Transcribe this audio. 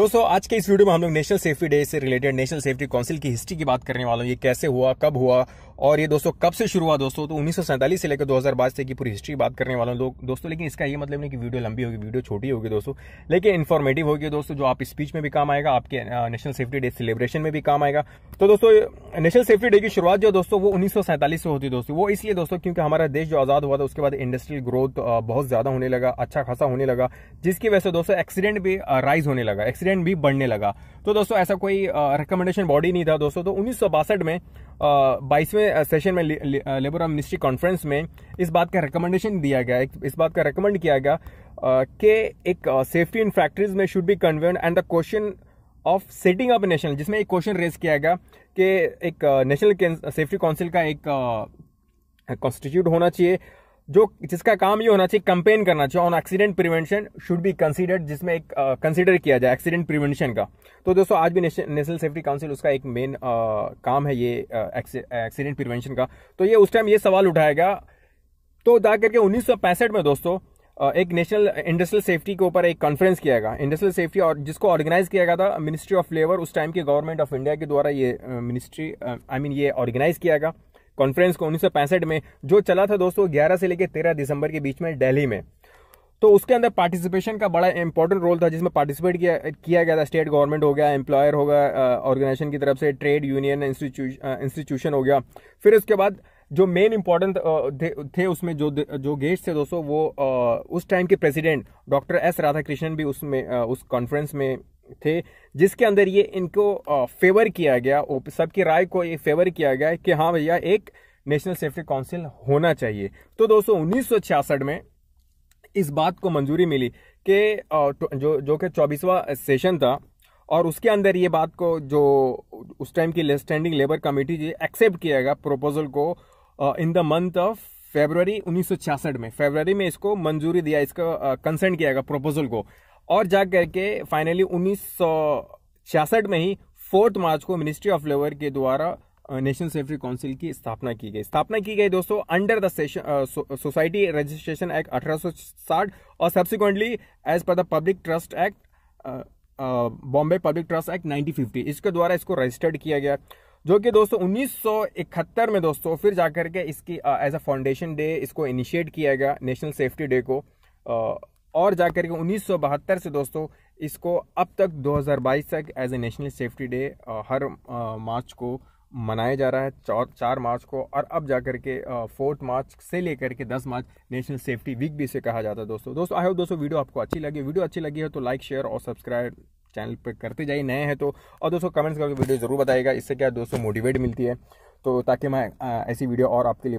दोस्तों आज के इस वीडियो में हम लोग नेशनल सेफ्टी डे से रिलेटेड नेशनल सेफ्टी काउंसिल की हिस्ट्री की बात करने वाला हूँ। ये कैसे हुआ, कब हुआ और ये दोस्तों कब से शुरू हुआ दोस्तों, तो 1947 से लेकर 2022 तक की पूरी हिस्ट्री बात करने वाला हूँ दोस्तों। लेकिन इसका ये मतलब नहीं कि वीडियो लंबी होगी, वीडियो छोटी होगी दोस्तों, लेकिन इन्फॉर्मेटिव होगी दोस्तों, जो आप स्पीच में भी काम आएगा, आपके नेशनल सेफ्टी डे सेलिब्रेशन में भी काम आएगा। तो दोस्तों नेशनल सेफ्टी डे की शुरुआत जो दोस्तों वो 1947 से होती है दोस्तों। वो इसलिए दोस्तों क्योंकि हमारा देश जो आजाद हुआ था उसके बाद इंडस्ट्रियल ग्रोथ बहुत ज्यादा होने लगा, अच्छा खासा होने लगा, जिसकी वजह से दोस्तों एक्सीडेंट भी राइज होने लगा, एक्सीडेंट भी बढ़ने लगा। तो दोस्तों ऐसा कोई रिकमेंडेशन बॉडी नहीं था दोस्तों। तो 1962 में 22वें सेशन में लेबर ऑफ मिनिस्ट्री कॉन्फ्रेंस में इस बात का रिकमेंडेशन दिया गया, इस बात का रिकमेंड किया गया कि एक सेफ्टी इन फैक्ट्रीज में should be convened and the question of setting up national, जिसमें एक क्वेश्चन रेज किया गया कि एक नेशनल सेफ्टी काउंसिल का एक कॉन्स्टिट्यूट होना चाहिए जो जिसका काम ये होना चाहिए कैंपेन करना चाहिए on accident prevention should be considered, जिसमें एक कंसीडर किया जाए एक्सीडेंट प्रिवेंशन का। तो दोस्तों आज भी नेशनल सेफ्टी काउंसिल उसका एक मेन काम है ये एक्सीडेंट प्रिवेंशन का। तो ये उस टाइम ये सवाल उठाया गया, तो जा करके 1965 में दोस्तों एक नेशनल इंडस्ट्रियल सेफ्टी के ऊपर एक कॉन्फ्रेंस किया गया, इंडस्ट्रियल सेफ्टी, और जिसको ऑर्गेनाइज किया गया था मिनिस्ट्री ऑफ लेबर, उस टाइम के गवर्नमेंट ऑफ इंडिया के द्वारा ये मिनिस्ट्री ये ऑर्गेनाइज किया गया कॉन्फ्रेंस को 1965 में, जो चला था दोस्तों 11 से लेकर 13 दिसंबर के बीच में दिल्ली में। तो उसके अंदर पार्टिसिपेशन का बड़ा इंपॉर्टेंट रोल था, जिसमें पार्टिसिपेट किया गया था स्टेट गवर्नमेंट हो गया, एम्प्लॉयर हो गया, ऑर्गेनाइजेशन की तरफ से ट्रेड यूनियन इंस्टीट्यूशन हो गया। फिर उसके बाद जो मेन इंपॉर्टेंट थे उसमें जो गेस्ट थे दोस्तों वो उस टाइम के प्रेसिडेंट डॉक्टर एस राधाकृष्णन भी उसमें उस कॉन्फ्रेंस में थे, जिसके अंदर ये इनको फेवर किया गया, सबकी राय को ये फेवर किया गया कि हाँ भैया एक नेशनल सेफ्टी काउंसिल होना चाहिए। तो दोस्तों 1966 में इस बात को मंजूरी मिली कि जो कि 24वां सेशन था, और उसके अंदर ये बात को जो उस टाइम की स्टैंडिंग लेबर कमेटी थी एक्सेप्ट किया गया प्रोपोजल को in the month of February 1966 में, फरवरी में इसको मंजूरी दिया, इसका कंसेंट किया गया प्रोपोजल को, और जा करके फाइनली 1966 में ही 4 मार्च को मिनिस्ट्री ऑफ लेबर के द्वारा नेशनल सेफ्टी काउंसिल की स्थापना की गई। दोस्तों under the society registration act 1860 और subsequently as per the public trust act, Bombay public trust act 1950, इसके द्वारा इसको रजिस्टर्ड किया गया, जो कि दोस्तों 1971 में दोस्तों फिर जाकर के इसकी एज अ फाउंडेशन डे इसको इनिशिएट किया गया नेशनल सेफ्टी डे को, और जाकर के 1972 से दोस्तों इसको अब तक 2022 तक as a national safety day हर मार्च को मनाया जा रहा है, 4 मार्च को, और अब जाकर के 4 मार्च से लेकर के 10 मार्च नेशनल सेफ्टी वीक भी इसे कहा जाता है दोस्तों। आई होप दोस्तों वीडियो आपको अच्छी लगी, है तो लाइक शेयर और सब्सक्राइब चैनल पर करते जाइए, नए हैं तो, और दोस्तों कमेंट्स करके वीडियो ज़रूर बताइएगा, इससे क्या दोस्तों मोटिवेट मिलती है, तो ताकि मैं ऐसी वीडियो और आपके लिए